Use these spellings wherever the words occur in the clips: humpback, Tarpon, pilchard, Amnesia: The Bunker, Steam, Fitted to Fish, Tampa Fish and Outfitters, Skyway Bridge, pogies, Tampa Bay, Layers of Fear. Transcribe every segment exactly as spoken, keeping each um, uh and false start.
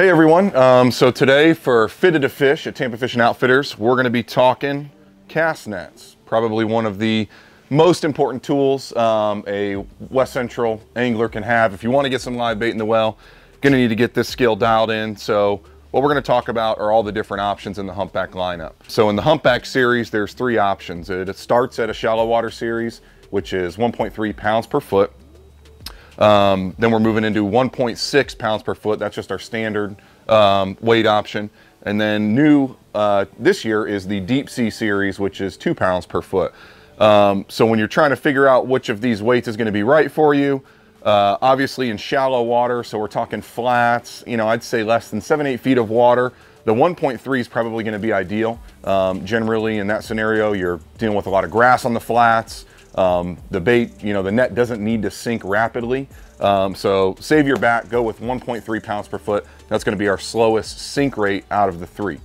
Hey everyone, um, so today for Fitted to Fish at Tampa Fish and Outfitters, we're going to be talking cast nets. Probably one of the most important tools um, a West Central angler can have. If you want to get some live bait in the well, going to need to get this skill dialed in. So what we're going to talk about are all the different options in the humpback lineup. So in the humpback series, there's three options. It, it starts at a shallow water series, which is one point three pounds per foot. Um, then we're moving into one point six pounds per foot. That's just our standard um, weight option. And then new uh, this year is the deep sea series, which is two pounds per foot. Um, so when you're trying to figure out which of these weights is going to be right for you, uh, obviously in shallow water, so we're talking flats, you know, I'd say less than seven, eight feet of water, the one point three is probably going to be ideal. Um, generally in that scenario, you're dealing with a lot of grass on the flats. Um, the bait, you know, the net doesn't need to sink rapidly. Um, so save your back, go with one point three pounds per foot. That's going to be our slowest sink rate out of the three.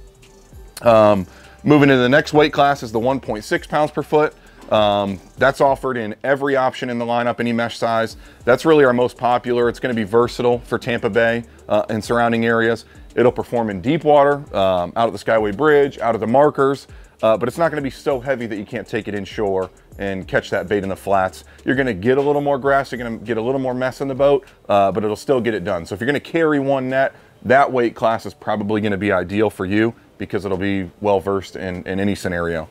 Um, moving into the next weight class is the one point six pounds per foot. Um, that's offered in every option in the lineup, any mesh size. That's really our most popular. It's going to be versatile for Tampa Bay uh, and surrounding areas. It'll perform in deep water, um, out of the Skyway Bridge, out of the markers. Uh, but it's not going to be so heavy that you can't take it inshore and catch that bait in the flats. You're going to get a little more grass, you're going to get a little more mess in the boat, uh, but it'll still get it done. So if you're going to carry one net, that weight class is probably going to be ideal for you because it'll be well versed in, in any scenario.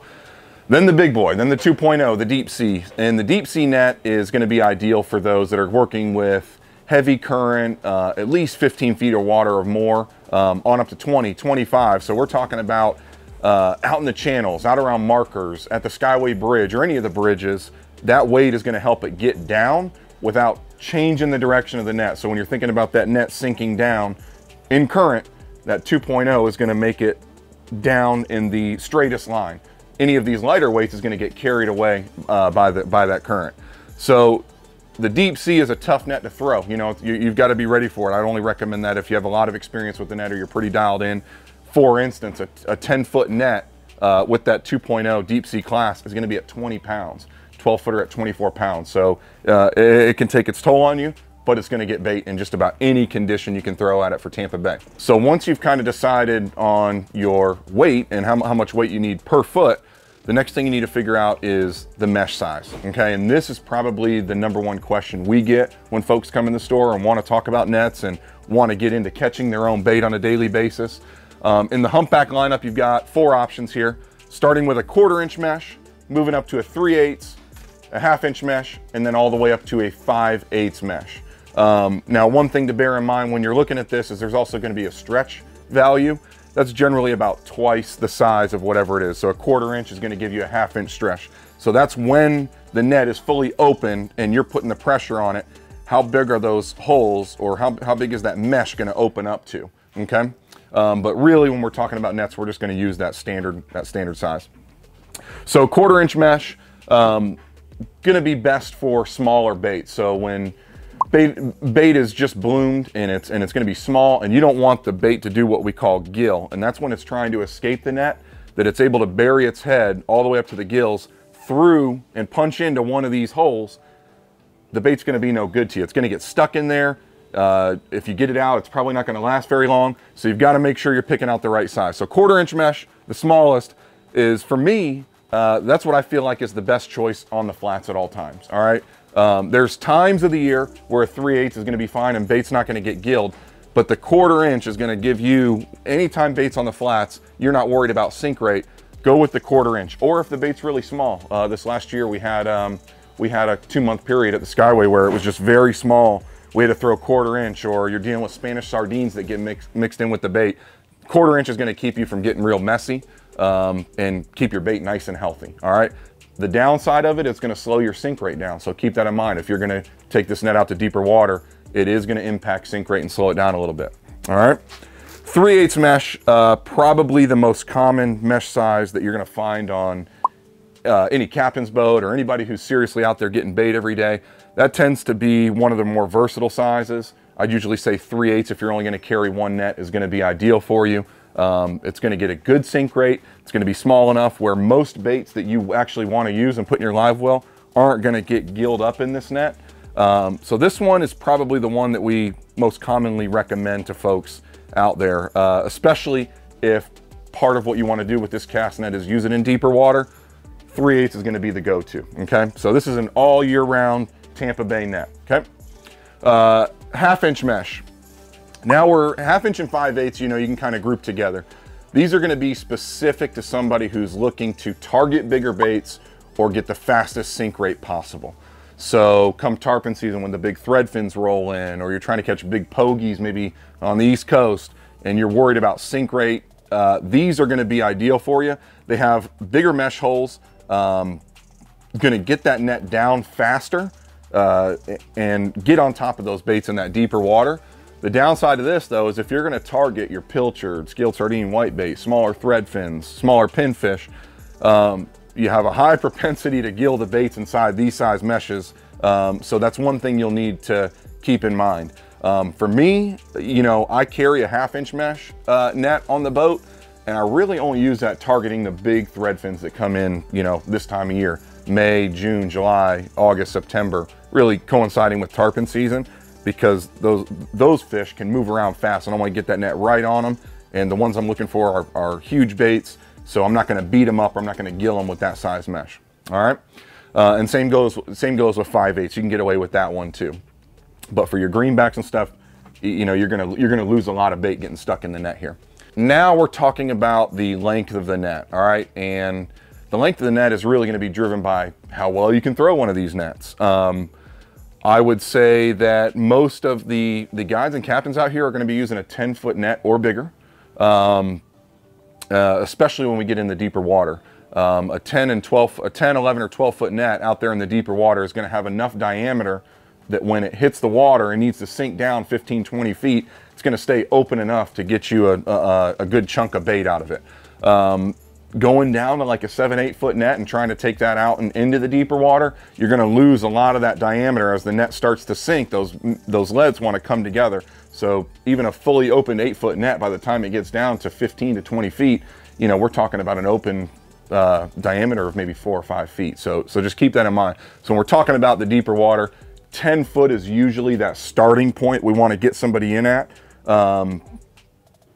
Then the big boy, then the two point oh, the deep sea. And the deep sea net is going to be ideal for those that are working with heavy current, uh, at least fifteen feet of water or more, um, on up to twenty, twenty-five. So we're talking about Uh, out in the channels, out around markers, at the Skyway Bridge or any of the bridges. That weight is going to help it get down without changing the direction of the net. So when you're thinking about that net sinking down in current, that two point oh is going to make it down in the straightest line. Any of these lighter weights is going to get carried away uh, by, the, by that current. So the deep sea is a tough net to throw. You know, you, you've got to be ready for it. I'd only recommend that if you have a lot of experience with the net or you're pretty dialed in. For instance, a, a ten foot net uh, with that two point oh deep sea class is going to be at twenty pounds, twelve footer at twenty-four pounds. So uh, it, it can take its toll on you, but it's going to get bait in just about any condition you can throw at it for Tampa Bay. So once you've kind of decided on your weight and how, how much weight you need per foot, the next thing you need to figure out is the mesh size. Okay. And this is probably the number one question we get when folks come in the store and want to talk about nets and want to get into catching their own bait on a daily basis. Um, in the humpback lineup, you've got four options here, starting with a quarter inch mesh, moving up to a three eighths, a half inch mesh, and then all the way up to a five eighths mesh. Um, now, one thing to bear in mind when you're looking at this is there's also going to be a stretch value. That's generally about twice the size of whatever it is. So a quarter inch is going to give you a half inch stretch. So that's when the net is fully open and you're putting the pressure on it. How big are those holes, or how, how big is that mesh going to open up to? Okay. Um, but really when we're talking about nets, we're just going to use that standard, that standard size. So quarter inch mesh, um, going to be best for smaller bait. So when bait, bait is just bloomed and it's, and it's going to be small, and you don't want the bait to do what we call gill. And that's when it's trying to escape the net, that it's able to bury its head all the way up to the gills through and punch into one of these holes. The bait's going to be no good to you. It's going to get stuck in there. Uh, if you get it out, it's probably not going to last very long. So you've got to make sure you're picking out the right size. So quarter inch mesh, the smallest, is for me, uh, that's what I feel like is the best choice on the flats at all times. All right. Um, there's times of the year where a three eighths is going to be fine and bait's not going to get gilled, but the quarter inch is going to give you, anytime bait's on the flats, you're not worried about sink rate, go with the quarter inch. Or if the bait's really small, uh, this last year we had, um, we had a two month period at the Skyway where it was just very small. We had to throw quarter inch, or you're dealing with Spanish sardines that get mixed, mixed in with the bait. Quarter inch is going to keep you from getting real messy um, and keep your bait nice and healthy. All right. The downside of it, it's going to slow your sink rate down. So keep that in mind. If you're going to take this net out to deeper water, it is going to impact sink rate and slow it down a little bit. All right. three eighths mesh, uh, probably the most common mesh size that you're going to find on Uh, any captain's boat or anybody who's seriously out there getting bait every day. That tends to be one of the more versatile sizes. I'd usually say three eighths if you're only going to carry one net is going to be ideal for you. Um, it's going to get a good sink rate. It's going to be small enough where most baits that you actually want to use and put in your live well aren't going to get gilled up in this net. Um, so this one is probably the one that we most commonly recommend to folks out there, uh, especially if part of what you want to do with this cast net is use it in deeper water. Three eighths is going to be the go-to. Okay, so this is an all year round Tampa Bay net. Okay, uh, half inch mesh. Now we're half inch and five eighths, you know, you can kind of group together. These are going to be specific to somebody who's looking to target bigger baits or get the fastest sink rate possible. So come tarpon season, when the big thread fins roll in, or you're trying to catch big pogies maybe on the East Coast and you're worried about sink rate, uh, these are going to be ideal for you. They have bigger mesh holes, um, going to get that net down faster uh, and get on top of those baits in that deeper water. The downside of this, though, is if you're going to target your pilchard, scaled sardine, whitebait, smaller thread fins, smaller pinfish, um, you have a high propensity to gill the baits inside these size meshes. Um, so that's one thing you'll need to keep in mind. Um, for me, you know, I carry a half inch mesh uh, net on the boat, and I really only use that targeting the big thread fins that come in, you know, this time of year, May, June, July, August, September, really coinciding with tarpon season, because those those fish can move around fast and I want to get that net right on them. And the ones I'm looking for are, are huge baits, so I'm not going to beat them up, or I'm not going to gill them with that size mesh. All right, uh, and same goes same goes with five eighths. You can get away with that one too, but for your greenbacks and stuff, you know, you're gonna you're gonna lose a lot of bait getting stuck in the net here. Now we're talking about the length of the net. All right, and the length of the net is really going to be driven by how well you can throw one of these nets. Um, I would say that most of the, the guides and captains out here are going to be using a ten foot net or bigger, um, uh, especially when we get in the deeper water. Um, a ten, eleven, or twelve foot net out there in the deeper water is going to have enough diameter that when it hits the water and needs to sink down fifteen, twenty feet, it's going to stay open enough to get you a, a, a good chunk of bait out of it. Um, Going down to like a seven, eight foot net and trying to take that out and into the deeper water, you're going to lose a lot of that diameter as the net starts to sink. Those those leads want to come together. So even a fully opened eight foot net, by the time it gets down to fifteen to twenty feet, you know, we're talking about an open uh, diameter of maybe four or five feet. So so just keep that in mind. So when we're talking about the deeper water, ten foot is usually that starting point we want to get somebody in at. Um,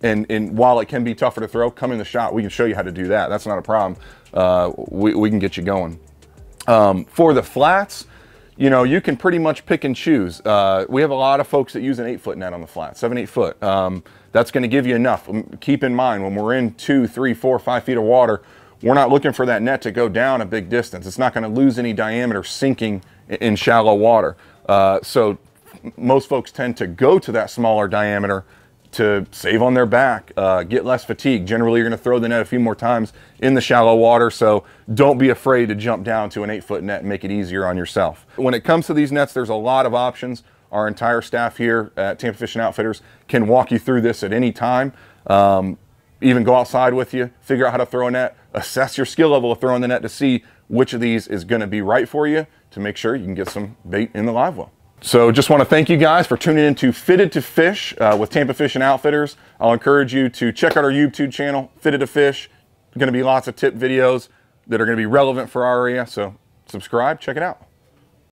And, and while it can be tougher to throw, come in the shot. We can show you how to do that. That's not a problem. Uh, we, we can get you going. Um, for the flats, you know, you can pretty much pick and choose. Uh, we have a lot of folks that use an eight foot net on the flat, seven, eight foot. Um, that's going to give you enough. Keep in mind, when we're in two, three, four, five feet of water, we're not looking for that net to go down a big distance. It's not going to lose any diameter sinking in shallow water. Uh, so most folks tend to go to that smaller diameter to save on their back, uh, get less fatigue. Generally, you're gonna throw the net a few more times in the shallow water, so don't be afraid to jump down to an eight foot net and make it easier on yourself. When it comes to these nets, there's a lot of options. Our entire staff here at Tampa Fish and Outfitters can walk you through this at any time, um, even go outside with you, figure out how to throw a net, assess your skill level of throwing the net to see which of these is gonna be right for you to make sure you can get some bait in the live well. So just want to thank you guys for tuning in to Fitted to Fish uh, with Tampa Fish and Outfitters. I'll encourage you to check out our YouTube channel, Fitted to Fish. There's going to be lots of tip videos that are going to be relevant for our area. So subscribe, check it out.